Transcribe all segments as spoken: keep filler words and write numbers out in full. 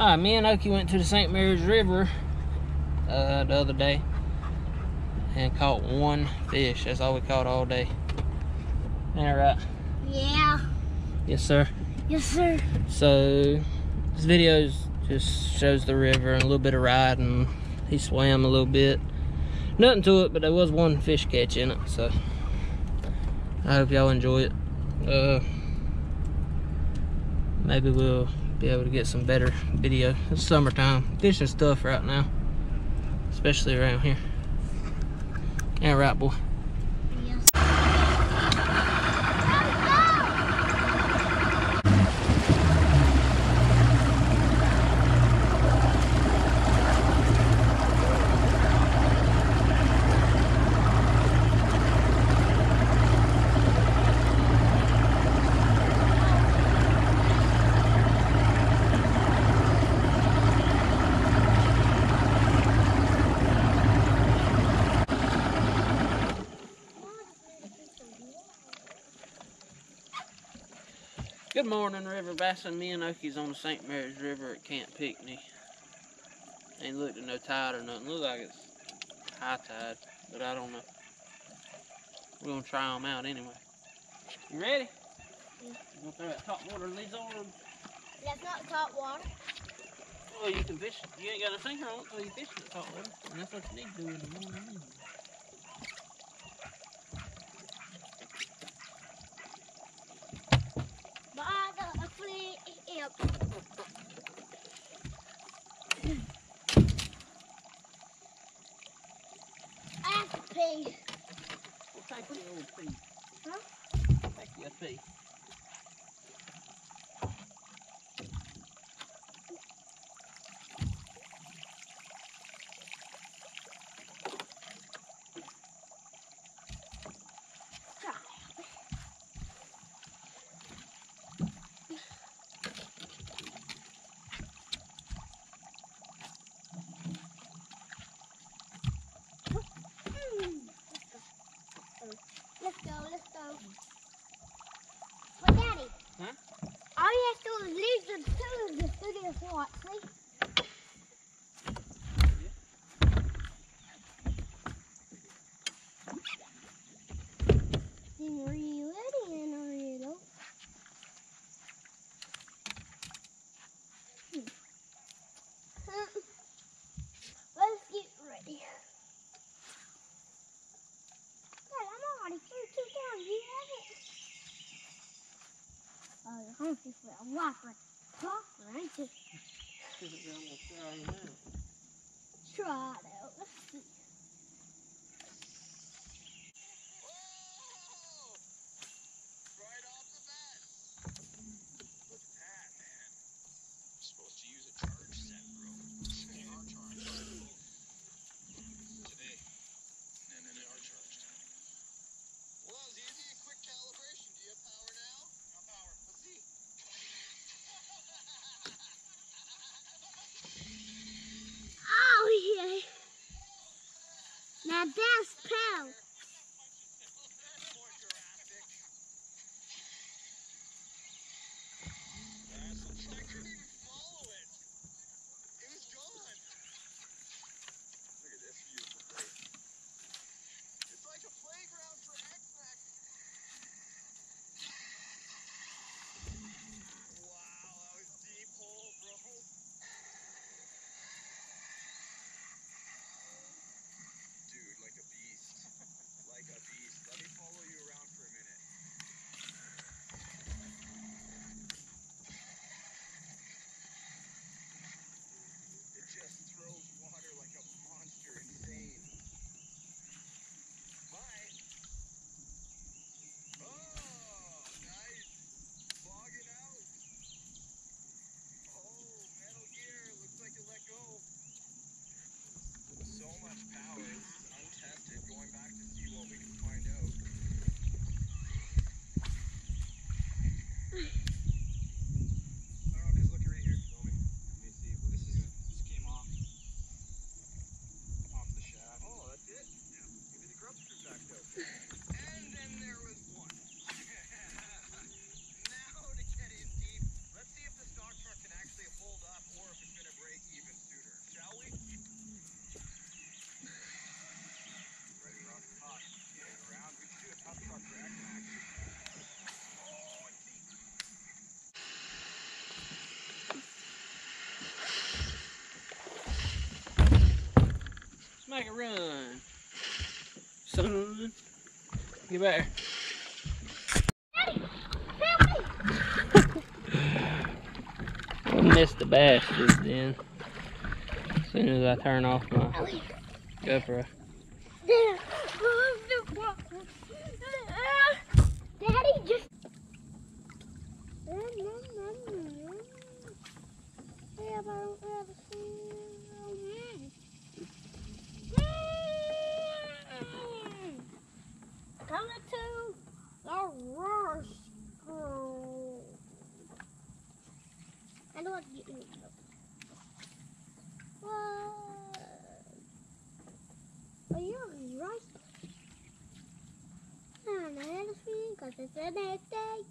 Ah, me and Oki went to the Saint Mary's River uh, the other day and caught one fish. That's all we caught all day. Ain't that right? Yeah. Yes, sir. Yes, sir. So this video just shows the river and a little bit of riding. He swam a little bit. Nothing to it, but there was one fish catch in it. So I hope y'all enjoy it. Uh, maybe we'll be able to get some better video. It's summertime. Fishing stuff right now, especially around here. Yeah, right, boy. Yes. Good morning, RiverBassin. Me and Oki's on the Saint Mary's River at Camp Pickney. Ain't looked at no tide or nothing. Looks like it's high tide, but I don't know. We're gonna try them out anyway. You ready? Yeah. You gonna throw that top water in these on them? That's not top water. Well, you can fish. You ain't got a sinker on it, so you fish with top water. And that's what you need to do in the morning. Pee. We'll take you a little pee. Huh? We'll take you a pee. Let's go, let's go. But Daddy, huh? All you have to do is leave the tube to do this watch, see? Yeah. Then reel it in a little. Hmm. Huh? Let's get ready. I'm just for a whopper. Whopper, ain't you? Try it out. Let's see. Whoa! Right off the bat. Look at that, man. I'm supposed to use a charge set, bro. They are charged. Today. And then they are charged. Well, that was easy. A quick calibration. Do you have power now? Oh, yeah. like a run. Son, get back. Daddy, help me. I missed the bass just then. As soon as I turn off my GoPro. Daddy, just. Coming to the water school. I don't want to get in. Are you right? I know how to swim because it's the next day.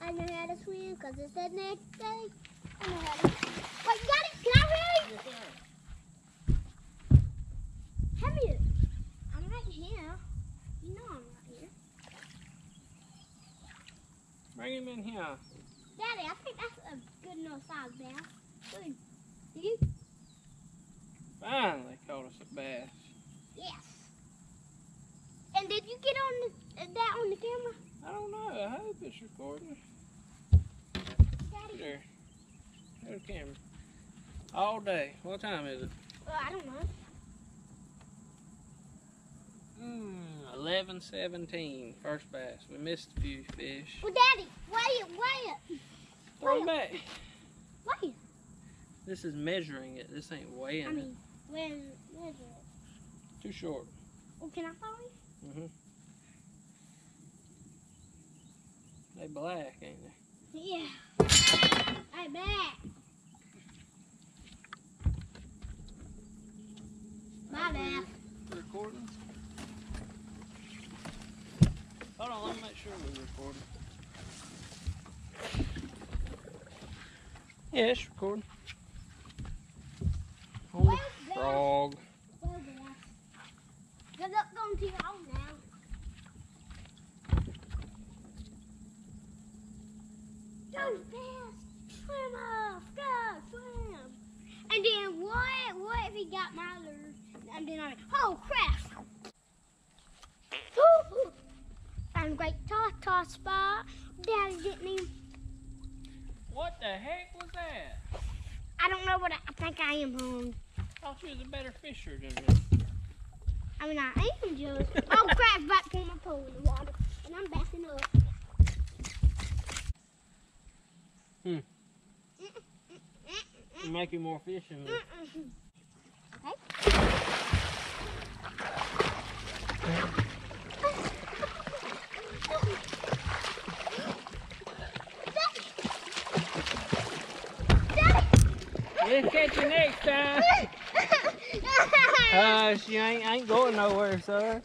I know how to swim because it's the next day. I know how to swim. Wait, got it! Can I read? Yes, how are you? I'm right here. You know I'm right here. Bring him in here. Daddy, I think that's a good enough size bass. Good. Did you? Finally caught us a bass. Yes. And did you get on the, that on the camera? I don't know. I hope it's recording. Daddy. There. There's the camera. All day. What time is it? Well, I don't know. Mm, eleven seventeen. First bass. We missed a few fish. Well, Daddy, weigh it, weigh it. Throw it back. Weigh it. This is measuring it. This ain't weighing it. I mean, weighing it. Measure it. Too short. Well, can I follow you? Mm-hmm. They black, ain't they? Yeah. They black. My bad. Recording? Hold on, let me make sure we're recording. Yeah, it's recording. Hold on. Frog. They're not going too long now. Go fast, swim off, go swim. And then what? What if he got my lure? And then I'm like, oh crap! Ooh, ooh. Found a great tartar spot. Daddy didn't even. What the heck was that? I don't know what I, I think I am home. Thought you was a better fisher than me. I mean, I am just. Oh crap! Back to my pole in the water, and I'm backing up. Hmm. It'll make you more fish in there. Okay. We'll catch you next time. Uh, she ain't, ain't going nowhere, sir.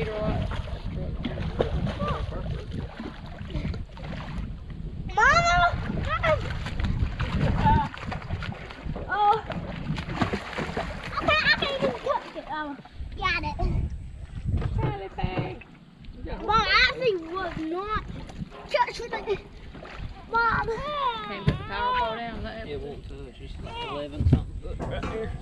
later on. Mama! Oh. Okay, I can't even touch it. Oh, got it. Tiny thing. Mom, I think was not touch with it. Mom. Can't put the power ball down. Let it won't touch. It's like eleven something foot right here.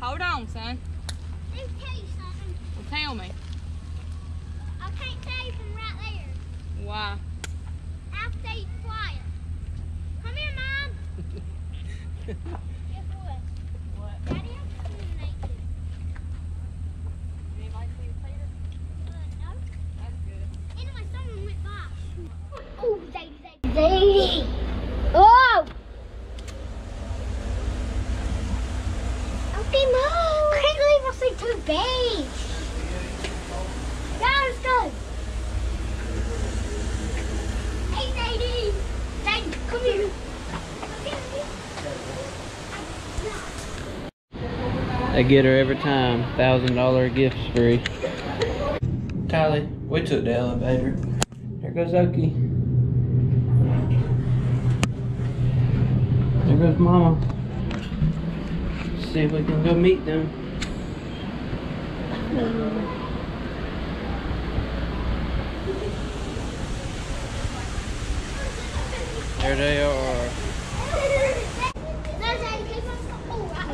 Hold on, son. Let me tell you something. Well, tell me. I can't tell you from right there. Why? I'll tell you quiet. Come here, Mom. Guess what? What? Daddy, I'm discriminating. You didn't like me, Peter? Uh, no. That's good. Anyway, someone went by. Ooh, Zadie, Zadie. Zadie! Whoa! Too big. Yeah, let's go. Hey, Zadie. Zadie, come here. They get her every time. Thousand dollar gift spree. Kylie, we took the elevator. Here goes Oki. There goes Mama. Let's see if we can go meet them. There they are.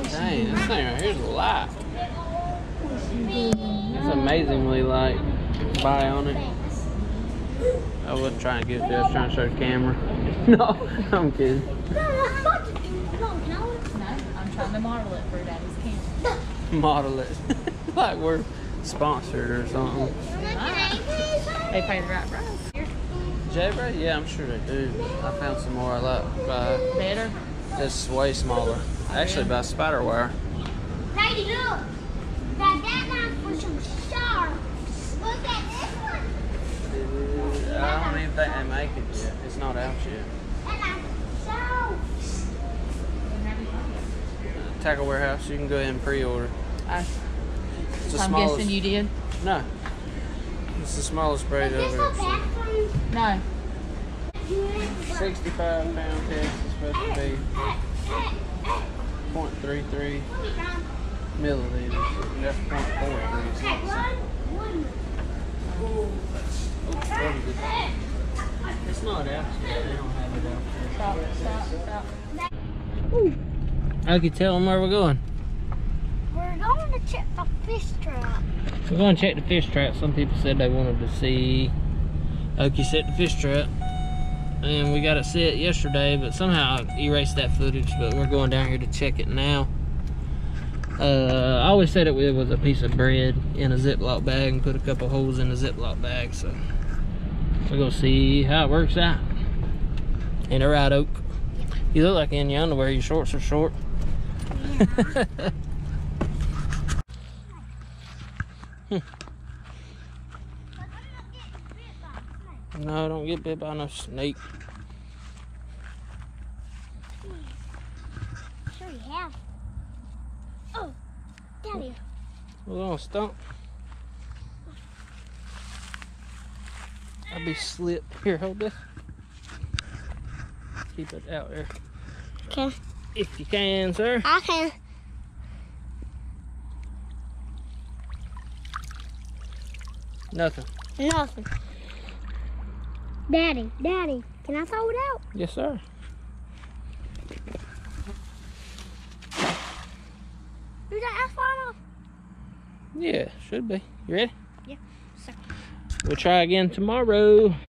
Dang, this thing right here is light. It's amazingly light. Spy on it. I wasn't trying to get there, I was trying to show the camera. No, I'm kidding. No, I'm trying to model it for Daddy's camera. Model it. Like we're sponsored or something. Ah. They paid the right price. Jabra? Yeah, I'm sure they do. I found some more I like by. Better? It's way smaller. Actually, by Spiderwire. Lady, look! Now that line's for some sharks. Look at this one. Uh, I don't even think they make it yet. It's not out yet. That line's for sharks. Tackle warehouse, you can go ahead and pre-order. I I'm smallest. Guessing you did? No. It's the smallest braid over here. So. No. sixty-five pound test is supposed to be zero point three three milliliters. And that's zero point four three. So it's, it's not out. They don't have it out. Stop, stop, stop. Ooh. I can tell them where we're going. We're going to check the fish trap. We're going to check the fish trap. Some people said they wanted to see Oki set the fish trap. And we got it set yesterday, but somehow I erased that footage. But we're going down here to check it now. Uh, I always said it was a piece of bread in a Ziploc bag and put a couple holes in the Ziploc bag. So we're going to see how it works out. And all right, Oak. You look like in your underwear. Your shorts are short. Yeah. Hmm. No, don't get bit by no snake. Sure you have. Oh, Daddy. A little stump. I'd be slip. Here, hold this. Keep it out there. Okay. If you can, sir. I can. Nothing. Nothing. Daddy, Daddy, can I throw it out? Yes, sir. Is that ass falling off? Yeah, should be. You ready? Yeah, sir. We'll try again tomorrow.